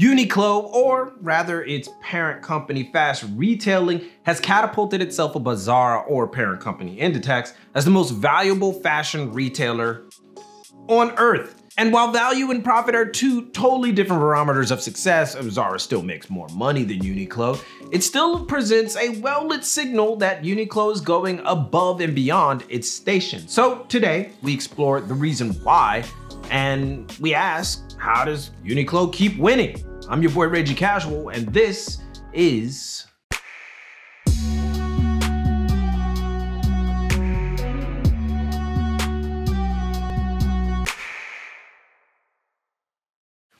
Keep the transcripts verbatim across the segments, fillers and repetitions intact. Uniqlo, or rather its parent company Fast Retailing, has catapulted itself above Zara or parent company Inditex as the most valuable fashion retailer on earth. And while value and profit are two totally different barometers of success, Zara still makes more money than Uniqlo, it still presents a well-lit signal that Uniqlo is going above and beyond its station. So today, we explore the reason why, and we ask, how does Uniqlo keep winning? I'm your boy Reggie Casual, and this is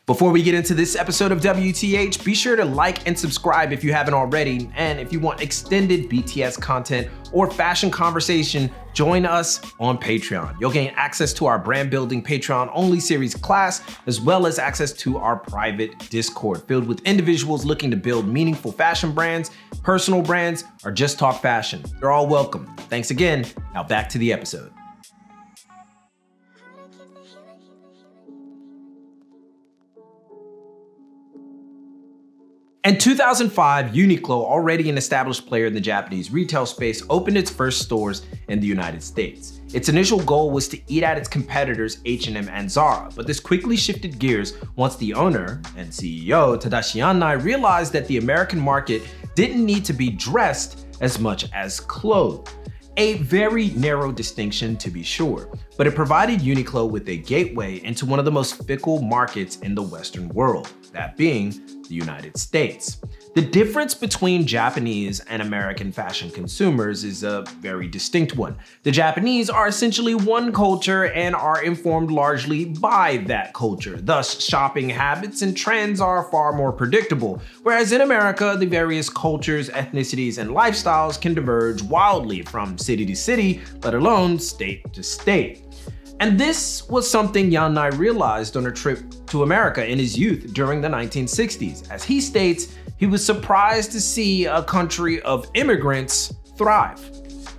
Before we get into this episode of W T H, be sure to like and subscribe if you haven't already. And if you want extended B T S content or fashion conversation, join us on Patreon. You'll gain access to our brand building Patreon only series class, as well as access to our private Discord filled with individuals looking to build meaningful fashion brands, personal brands, or just talk fashion. You're all welcome. Thanks again. Now back to the episode. In two thousand five, Uniqlo, already an established player in the Japanese retail space, opened its first stores in the United States. Its initial goal was to eat out its competitors H and M and Zara, but this quickly shifted gears once the owner and C E O Tadashi Yanai realized that the American market didn't need to be dressed as much as clothed. A very narrow distinction, to be sure, but it provided Uniqlo with a gateway into one of the most fickle markets in the Western world, that being the United States. The difference between Japanese and American fashion consumers is a very distinct one. The Japanese are essentially one culture and are informed largely by that culture. Thus, shopping habits and trends are far more predictable. Whereas in America, the various cultures, ethnicities, and lifestyles can diverge wildly from city to city, let alone state to state. And this was something Yanai realized on a trip to America in his youth during the nineteen sixties. As he states, he was surprised to see a country of immigrants thrive.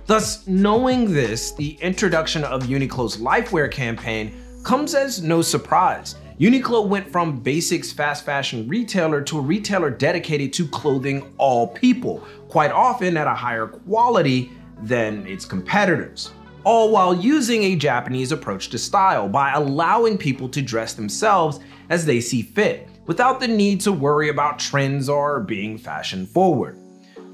Thus, knowing this, the introduction of Uniqlo's lifewear campaign comes as no surprise. Uniqlo went from basics fast fashion retailer to a retailer dedicated to clothing all people, quite often at a higher quality than its competitors, all while using a Japanese approach to style by allowing people to dress themselves as they see fit, without the need to worry about trends or being fashion forward.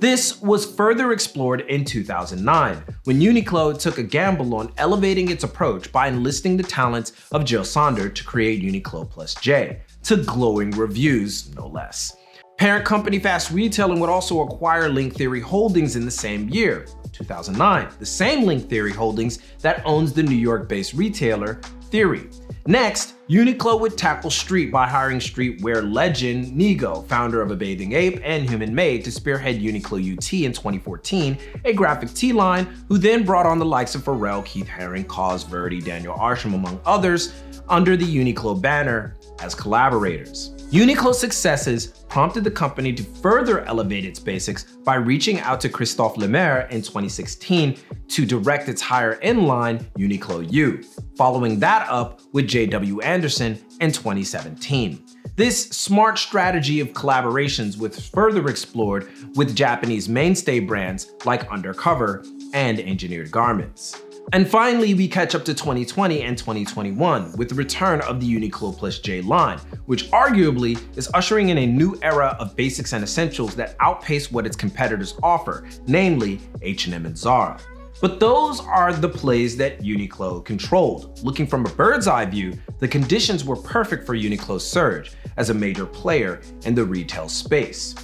This was further explored in two thousand nine, when Uniqlo took a gamble on elevating its approach by enlisting the talents of Jil Sander to create Uniqlo Plus J, to glowing reviews, no less. Parent company Fast Retailing would also acquire Link Theory Holdings in the same year, two thousand nine, the same Link Theory Holdings that owns the New York-based retailer Theory. Next, Uniqlo would tackle street by hiring streetwear legend Nigo, founder of A Bathing Ape and Human Made, to spearhead Uniqlo U T in twenty fourteen, a graphic tee line, who then brought on the likes of Pharrell, Keith Haring, KAWS, Verdi, Daniel Arsham, among others, under the Uniqlo banner as collaborators. Uniqlo's successes prompted the company to further elevate its basics by reaching out to Christophe Lemaire in twenty sixteen to direct its higher-end line, Uniqlo U, following that up with J W Anderson in twenty seventeen. This smart strategy of collaborations was further explored with Japanese mainstay brands like Undercover and Engineered Garments. And finally, we catch up to twenty twenty and twenty twenty-one with the return of the Uniqlo Plus J line, which arguably is ushering in a new era of basics and essentials that outpace what its competitors offer, namely H and M and Zara. But those are the plays that Uniqlo controlled. Looking from a bird's eye view, the conditions were perfect for Uniqlo's surge as a major player in the retail space.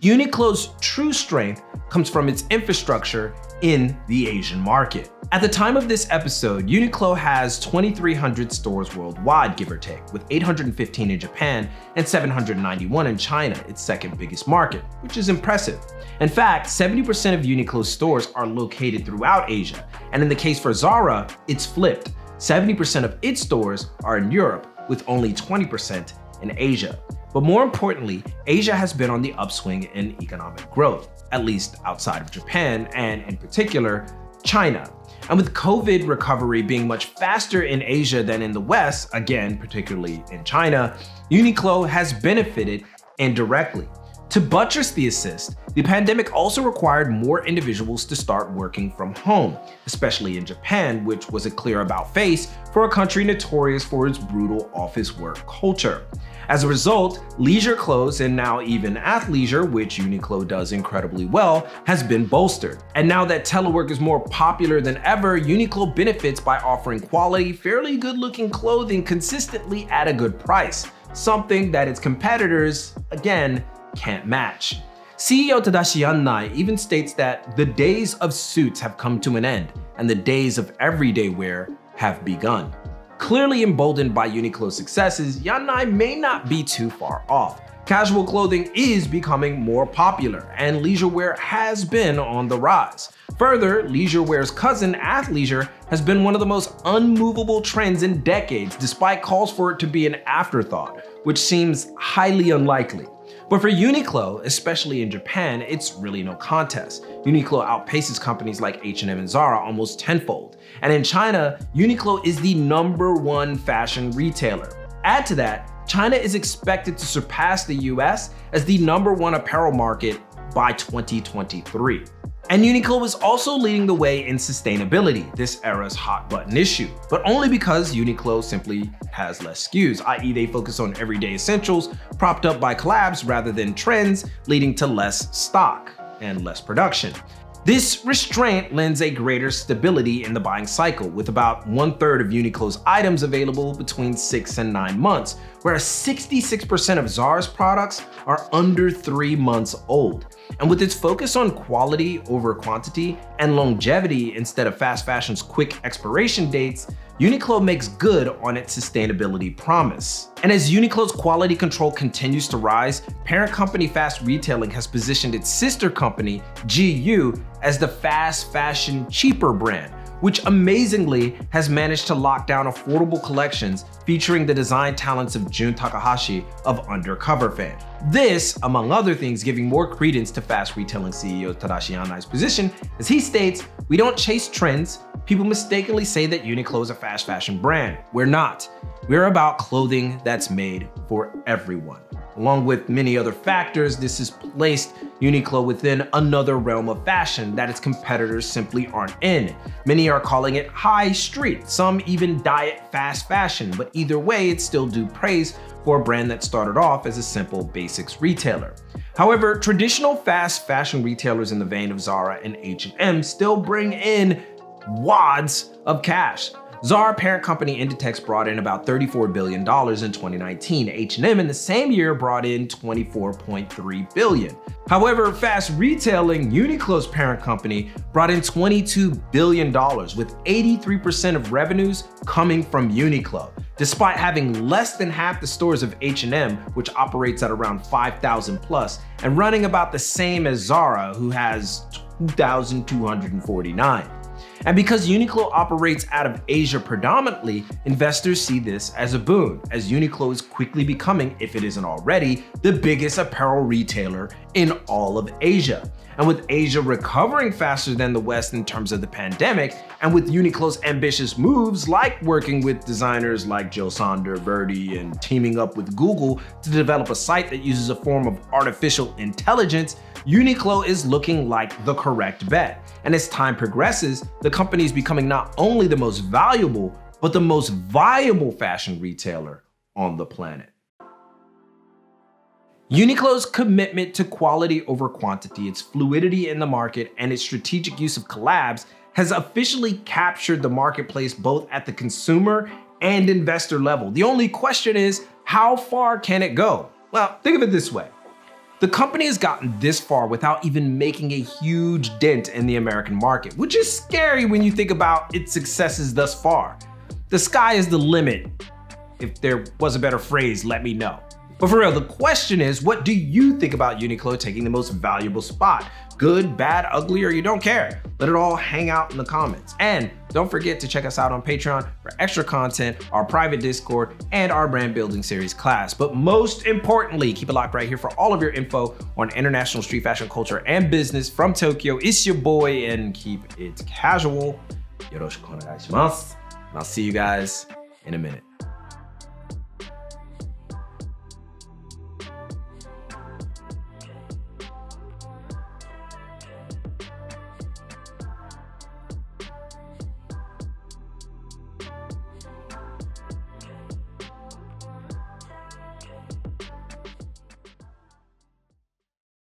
Uniqlo's true strength comes from its infrastructure in the Asian market. At the time of this episode, Uniqlo has twenty-three hundred stores worldwide, give or take, with eight hundred fifteen in Japan and seven hundred ninety-one in China, its second biggest market, which is impressive. In fact, seventy percent of Uniqlo's stores are located throughout Asia, and in the case for Zara, it's flipped. seventy percent of its stores are in Europe, with only twenty percent in Asia. But more importantly, Asia has been on the upswing in economic growth, at least outside of Japan, and in particular, China. And with COVID recovery being much faster in Asia than in the West, again, particularly in China, Uniqlo has benefited indirectly. To buttress the assist, the pandemic also required more individuals to start working from home, especially in Japan, which was a clear about-face for a country notorious for its brutal office work culture. As a result, leisure clothes and now even athleisure, which Uniqlo does incredibly well, has been bolstered. And now that telework is more popular than ever, Uniqlo benefits by offering quality, fairly good-looking clothing consistently at a good price, something that its competitors, again, can't match. C E O Tadashi Yanai even states that the days of suits have come to an end and the days of everyday wear have begun. Clearly emboldened by Uniqlo's successes, Yanai may not be too far off. Casual clothing is becoming more popular and leisure wear has been on the rise. Further, leisure wear's cousin, athleisure, has been one of the most unmovable trends in decades despite calls for it to be an afterthought, which seems highly unlikely. But for Uniqlo, especially in Japan, it's really no contest. Uniqlo outpaces companies like H and M and Zara almost tenfold. And in China, Uniqlo is the number one fashion retailer. Add to that, China is expected to surpass the U S as the number one apparel market by twenty twenty-three. And Uniqlo is also leading the way in sustainability, this era's hot button issue, but only because Uniqlo simply has less S K Us, that is they focus on everyday essentials propped up by collabs rather than trends, leading to less stock and less production. This restraint lends a greater stability in the buying cycle, with about one third of Uniqlo's items available between six and nine months, whereas sixty-six percent of Zara's products are under three months old. And with its focus on quality over quantity and longevity instead of fast fashion's quick expiration dates, Uniqlo makes good on its sustainability promise. And as Uniqlo's quality control continues to rise, parent company Fast Retailing has positioned its sister company, G U, as the fast fashion cheaper brand, which amazingly has managed to lock down affordable collections featuring the design talents of Jun Takahashi of Undercover fame. This, among other things, giving more credence to Fast Retailing C E O Tadashi Yanai's position, as he states, "We don't chase trends. People mistakenly say that Uniqlo is a fast fashion brand. We're not. We're about clothing that's made for everyone." Along with many other factors, this has placed Uniqlo within another realm of fashion that its competitors simply aren't in. Many are calling it high street, some even diet fast fashion, but either way, it's still due praise for a brand that started off as a simple basics retailer. However, traditional fast fashion retailers in the vein of Zara and H and M still bring in wads of cash. Zara parent company Inditex brought in about thirty-four billion dollars in twenty nineteen. H and M in the same year brought in twenty-four point three billion dollars. However, Fast Retailing, Uniqlo's parent company, brought in twenty-two billion dollars, with eighty-three percent of revenues coming from Uniqlo, despite having less than half the stores of H and M, which operates at around five thousand plus, and running about the same as Zara, who has two thousand two hundred forty-nine. And because Uniqlo operates out of Asia predominantly, investors see this as a boon, as Uniqlo is quickly becoming, if it isn't already, the biggest apparel retailer in all of Asia. And with Asia recovering faster than the West in terms of the pandemic, and with Uniqlo's ambitious moves like working with designers like Jil Sander, Verdi, and teaming up with Google to develop a site that uses a form of artificial intelligence, Uniqlo is looking like the correct bet. And as time progresses, the company is becoming not only the most valuable, but the most viable fashion retailer on the planet. Uniqlo's commitment to quality over quantity, its fluidity in the market, and its strategic use of collabs has officially captured the marketplace both at the consumer and investor level. The only question is, how far can it go? Well, think of it this way. The company has gotten this far without even making a huge dent in the American market, which is scary when you think about its successes thus far. The sky is the limit. If there was a better phrase, let me know. But for real, the question is, what do you think about Uniqlo taking the most valuable spot? Good, bad, ugly, or you don't care? Let it all hang out in the comments. And don't forget to check us out on Patreon for extra content, our private Discord, and our brand building series class. But most importantly, keep it locked right here for all of your info on international street fashion culture and business from Tokyo. It's your boy, and keep it casual. Yoroshiku onegai shimasu. And I'll see you guys in a minute.